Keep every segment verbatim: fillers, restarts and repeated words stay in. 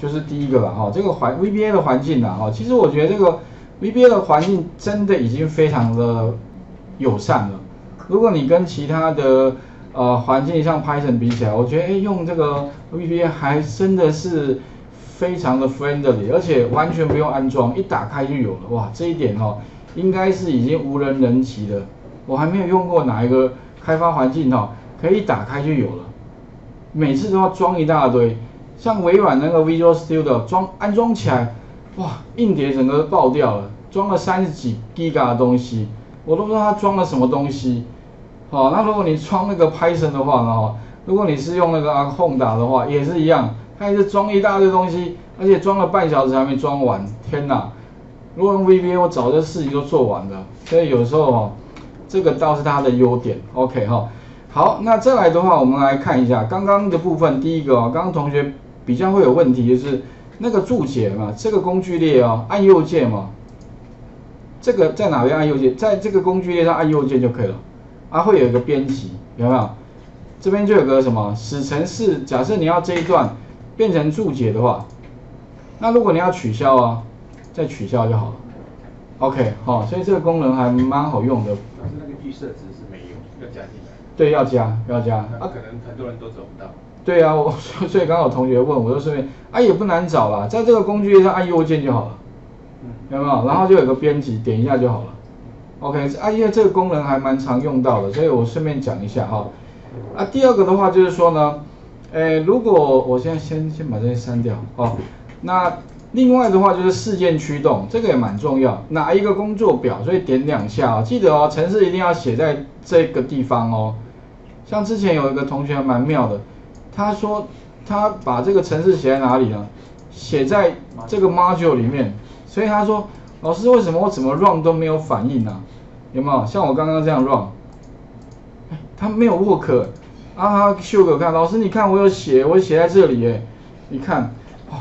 就是第一个了哈，这个环 V B A 的环境啦哈，其实我觉得这个 V B A 的环境真的已经非常的友善了。如果你跟其他的呃环境像 Python 比起来，我觉得哎用这个 V B A 还真的是非常的 friendly， 而且完全不用安装，一打开就有了。哇，这一点哦，应该是已经无人能及的。我还没有用过哪一个开发环境哦，可以一打开就有了，每次都要装一大堆。像微软那个 Visual Studio 装安装起来，哇，硬碟整个爆掉了，装了三十几 Giga 的东西，我都不知道它装了什么东西。好、哦，那如果你装那个 Python 的话呢，哦、如果你是用那个 Honda 的话，也是一样，它也是装一大堆东西，而且装了半小时还没装完，天哪！如果用 V B A， 我早就事情都做完了，所以有时候哦，这个倒是它的优点。OK 哈、哦，好，那再来的话，我们来看一下刚刚的部分，第一个哦，刚刚同学比较会有问题就是那个注解嘛，这个工具列哦，按右键嘛，这个在哪边按右键？在这个工具列上按右键就可以了。啊，会有一个编辑，有没有？这边就有个什么使程式，假设你要这一段变成注解的话，那如果你要取消啊，再取消就好了。OK， 好、哦，所以这个功能还蛮好用的。但是那个预设值是没有，要加进来。对，要加，要加。那可能很多人都找不到。对啊，我所以刚好同学问，我就顺便啊也不难找啦，在这个工具列上按右键就好了，有没有？然后就有个编辑，点一下就好了。OK， 啊，因为这个功能还蛮常用到的，所以我顺便讲一下哈。啊，第二个的话就是说呢，诶，如果我现在先先把这些删掉哦。那另外的话就是事件驱动，这个也蛮重要，哪一个工作表，所以点两下哦，记得哦，程式一定要写在这个地方哦。像之前有一个同学蛮妙的。他说，他把这个程式写在哪里呢？写在这个 module 里面。所以他说，老师，为什么我怎么 run 都没有反应呢、啊？有没有？像我刚刚这样 run， 他没有 work 啊。秀给我看，老师，你看我有写，我写在这里哎。你看，哦、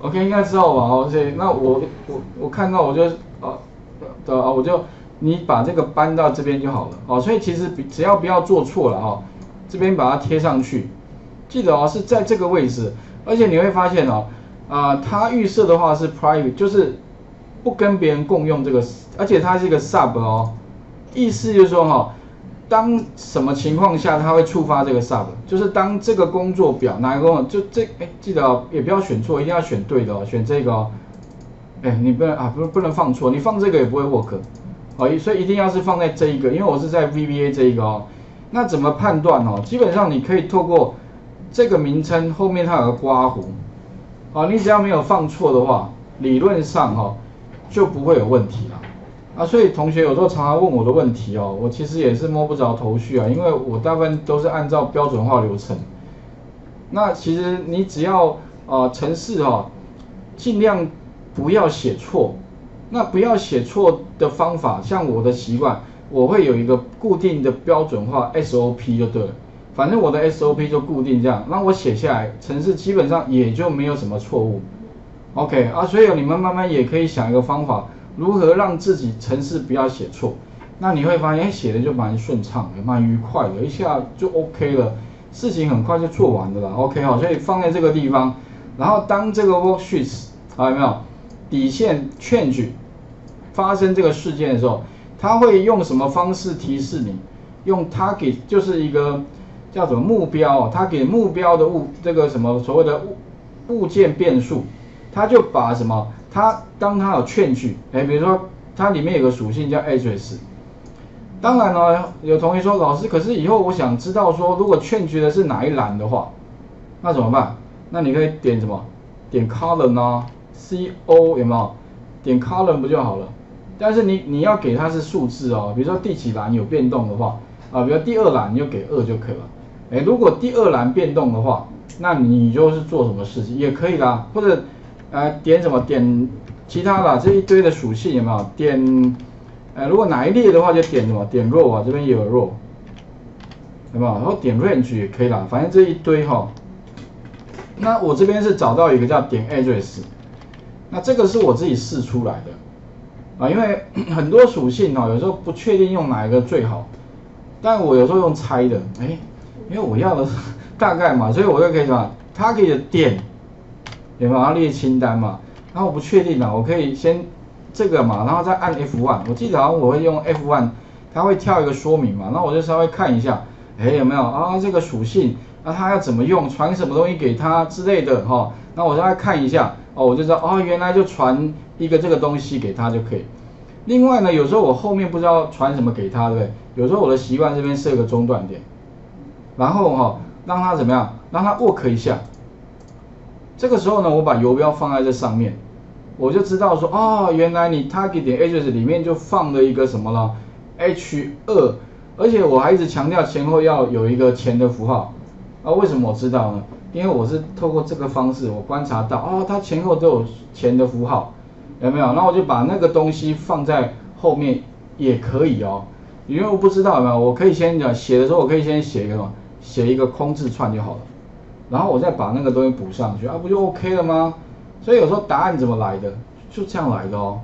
OK， 应该知道吧？哦，所以那我我我看到我就啊的啊，我就。你把这个搬到这边就好了哦，所以其实只要不要做错了哦，这边把它贴上去，记得哦是在这个位置，而且你会发现哦，啊、呃、它预设的话是 private， 就是不跟别人共用这个，而且它是一个 sub 哦，意思就是说哈、哦，当什么情况下它会触发这个 sub， 就是当这个工作表哪个工作就这哎记得哦，也不要选错，一定要选对的哦，选这个哦，哎你不能啊不不能放错，你放这个也不会 work。好，所以一定要是放在这一个，因为我是在 V B A 这一个哦。那怎么判断哦？基本上你可以透过这个名称后面它有个刮弧，好，你只要没有放错的话，理论上哦就不会有问题了。啊，所以同学有时候常常问我的问题哦，我其实也是摸不着头绪啊，因为我大部分都是按照标准化流程。那其实你只要呃程式哦，尽量不要写错。那不要写错的方法，像我的习惯，我会有一个固定的标准化 S O P 就对了。反正我的 S O P 就固定这样，那我写下来，程式基本上也就没有什么错误。OK 啊，所以你们慢慢也可以想一个方法，如何让自己程式不要写错。那你会发现，哎，写的就蛮顺畅的，蛮愉快的，一下就 OK 了，事情很快就做完的了啦。OK 好，所以放在这个地方，然后当这个 worksheets 好有没有底线 change？发生这个事件的时候，他会用什么方式提示你？用 target 就是一个叫什么目标、哦，他给目标的物这个什么所谓的物物件变数，他就把什么他当他有劝句，哎，比如说它里面有个属性叫 address。当然呢，有同学说老师，可是以后我想知道说如果劝句的是哪一栏的话，那怎么办？那你可以点什么？点 column 啊 ，C O 有没有？点 column 不就好了？但是你你要给它是数字哦，比如说第几栏有变动的话，啊，比如第二栏你就给二就可以了。哎，如果第二栏变动的话，那你就是做什么事情也可以啦，或者呃点什么点其他啦，这一堆的属性有没有？点呃如果哪一列的话就点什么点 row 啊，这边也有 row， 有没有？然后点 range 也可以啦，反正这一堆哈、哦。那我这边是找到一个叫点 address， 那这个是我自己试出来的。啊，因为很多属性哦，有时候不确定用哪一个最好，但我有时候用猜的，哎，因为我要的大概嘛，所以我就可以什么 target 点，对吧？然后列清单嘛，然后我不确定了，我可以先这个嘛，然后再按 F 一，我记得好像我会用 F 一， 它会跳一个说明嘛，那我就稍微看一下，哎有没有啊这个属性，那、啊、它要怎么用，传什么东西给它之类的哈、哦，那我稍微看一下，哦我就知道哦原来就传一个这个东西给它就可以。另外呢，有时候我后面不知道传什么给它，对不对？有时候我的习惯这边设个中断点，然后哈、哦、让它怎么样，让它 work 一下。这个时候呢，我把游标放在这上面，我就知道说哦原来你 target 点 address 里面就放了一个什么了。H 二， 而且我还一直强调前后要有一个前的符号啊，为什么我知道呢？因为我是透过这个方式，我观察到哦，它前后都有前的符号，有没有？然后我就把那个东西放在后面也可以哦，因为我不知道有没有，我可以先讲写的时候，我可以先写一个什么，写一个空字串就好了，然后我再把那个东西补上去啊，不就 OK 了吗？所以有时候答案怎么来的，就这样来的哦。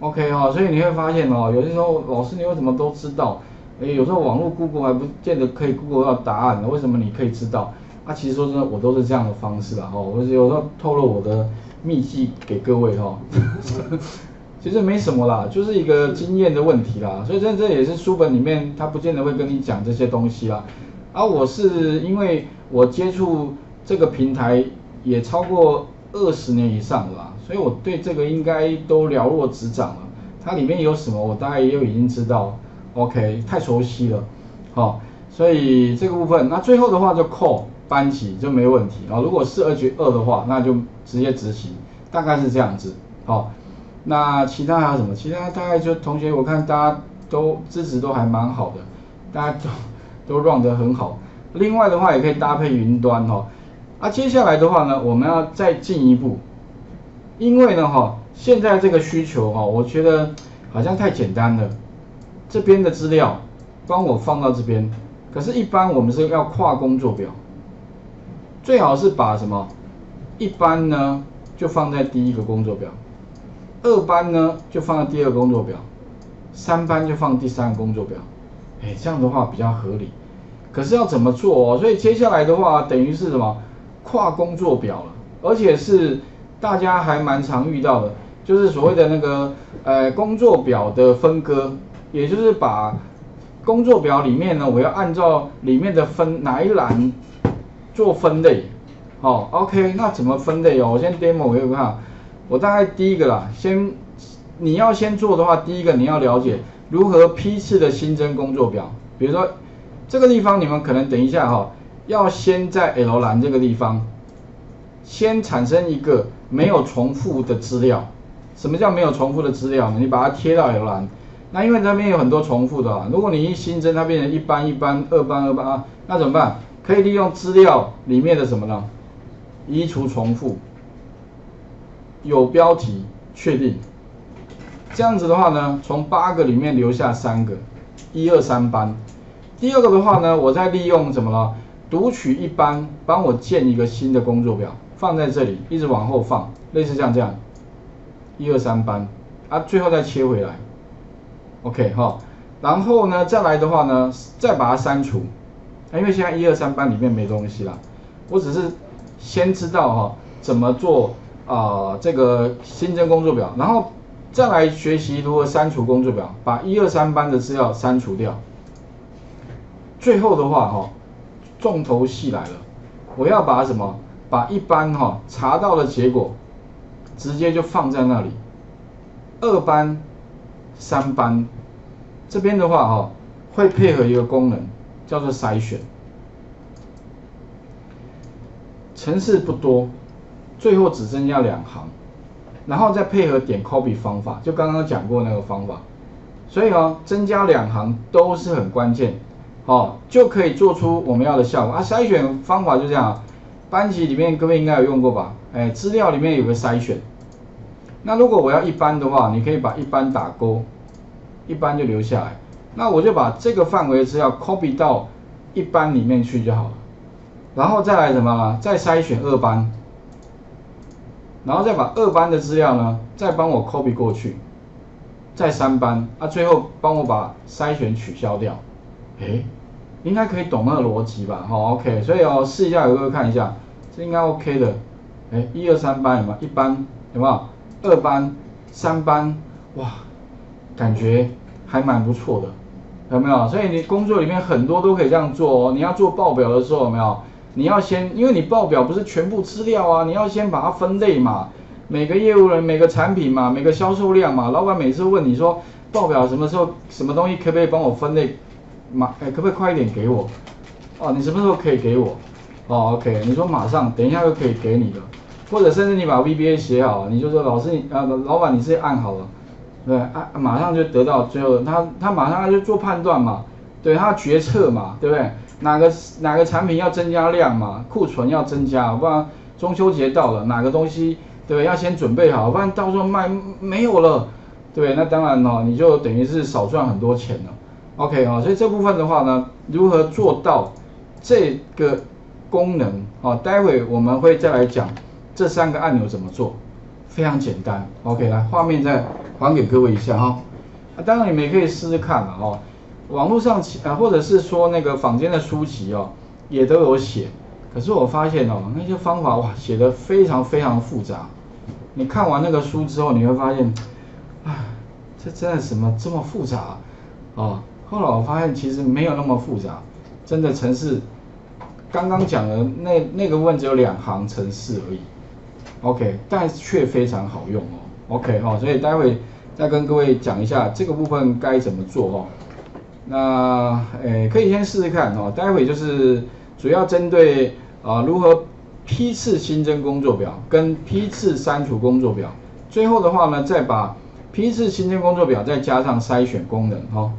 OK 哦，所以你会发现哦，有些时候老师你为什么都知道？诶，有时候网络 Google 还不见得可以 Google 到答案呢，为什么你可以知道？啊，其实说真的，我都是这样的方式啦哦，我有时候透露我的秘技给各位哦，其实没什么啦，就是一个经验的问题啦，所以这这也是书本里面他不见得会跟你讲这些东西啦。啊，我是因为我接触这个平台也超过二十年以上了啦。所以我对这个应该都了若指掌了，它里面有什么我大概又已经知道 ，OK， 太熟悉了，好、哦，所以这个部分，那最后的话就call班级就没问题啊、哦。如果是二 G 二的话，那就直接执行，大概是这样子，好、哦。那其他还有什么？其他大概就同学，我看大家都支持都还蛮好的，大家都都 run 得很好。另外的话也可以搭配云端哦。啊，接下来的话呢，我们要再进一步。因为呢哈，现在这个需求哈，我觉得好像太简单了。这边的资料帮我放到这边，可是，一般我们是要跨工作表，最好是把什么一班呢就放在第一个工作表，二班呢就放在第二个工作表，三班就放第三个工作表。哎，这样的话比较合理。可是要怎么做哦？所以接下来的话，等于是什么跨工作表了，而且是。大家还蛮常遇到的，就是所谓的那个呃工作表的分割，也就是把工作表里面呢，我要按照里面的分哪一栏做分类。好、哦、，OK， 那怎么分类哦？我先 demo 给你看。我大概第一个啦，先你要先做的话，第一个你要了解如何批次的新增工作表。比如说这个地方，你们可能等一下哈、哦，要先在 L 栏这个地方。先产生一个没有重复的资料，什么叫没有重复的资料呢？你把它贴到L栏，那因为那边有很多重复的、啊，如果你一新增，它变成一班一班、二班二班啊，那怎么办？可以利用资料里面的什么呢？移除重复，有标题确定，这样子的话呢，从八个里面留下三个，一二三班。第二个的话呢，我再利用什么呢？读取一班，帮我建一个新的工作表。放在这里，一直往后放，类似像这样，一二三班啊，最后再切回来 ，OK 哈、哦，然后呢，再来的话呢，再把它删除，啊、因为现在一二三班里面没东西啦，我只是先知道哈、哦、怎么做啊、呃、这个新增工作表，然后再来学习如何删除工作表，把一二三班的资料删除掉，最后的话哈、哦，重头戏来了，我要把什么？把一班哈、哦、查到的结果，直接就放在那里。二班、三班这边的话哈、哦，会配合一个功能，叫做筛选。程式不多，最后只增加两行，然后再配合点 copy 方法，就刚刚讲过那个方法。所以哦，增加两行都是很关键，哦，就可以做出我们要的效果啊。筛选方法就这样、啊。班级里面各位应该有用过吧？哎，资料里面有个筛选。那如果我要一班的话，你可以把一班打勾，一班就留下来。那我就把这个范围的资料 copy 到一班里面去就好了。然后再来什么呢？再筛选二班，然后再把二班的资料呢，再帮我 copy 过去，再三班啊，最后帮我把筛选取消掉。哎，应该可以懂那个逻辑吧？好 ，OK， 所以哦，试一下有没有看一下，这应该 OK 的。哎，一二三班有没有？一班有没有？二班、三班，哇，感觉还蛮不错的，有没有？所以你工作里面很多都可以这样做哦。你要做报表的时候有没有？你要先，因为你报表不是全部资料啊，你要先把它分类嘛，每个业务人、每个产品嘛、每个销售量嘛。老板每次问你说报表什么时候、什么东西可不可以帮我分类？ 马哎、欸，可不可以快一点给我？哦，你什么时候可以给我？哦 ，OK， 你说马上，等一下就可以给你了，或者甚至你把 V B A 写好了，你就说老师你啊，老板你是按好了，对，啊，马上就得到最后他他马上他就做判断嘛，对，他决策嘛，对不对？哪个哪个产品要增加量嘛，库存要增加，不然中秋节到了哪个东西对不对要先准备好，不然到时候卖没有了，对，那当然哦，你就等于是少赚很多钱了。 OK 啊、哦，所以这部分的话呢，如何做到这个功能啊、哦？待会我们会再来讲这三个按钮怎么做，非常简单。OK， 来画面再还给各位一下哈、哦啊。当然你们也可以试试看了哦。网络上啊，或者是说那个坊间的书籍哦，也都有写。可是我发现哦，那些方法哇，写得非常非常复杂。你看完那个书之后，你会发现，啊，这真的什么这么复杂啊？哦 后来我发现其实没有那么复杂，真的程式刚刚讲的那那个问只有两行程式而已 ，OK， 但却非常好用哦 ，OK 哈、哦，所以待会再跟各位讲一下这个部分该怎么做哦。那诶可以先试试看哦，待会就是主要针对啊、呃、如何批次新增工作表跟批次删除工作表，最后的话呢再把批次新增工作表再加上筛选功能哦。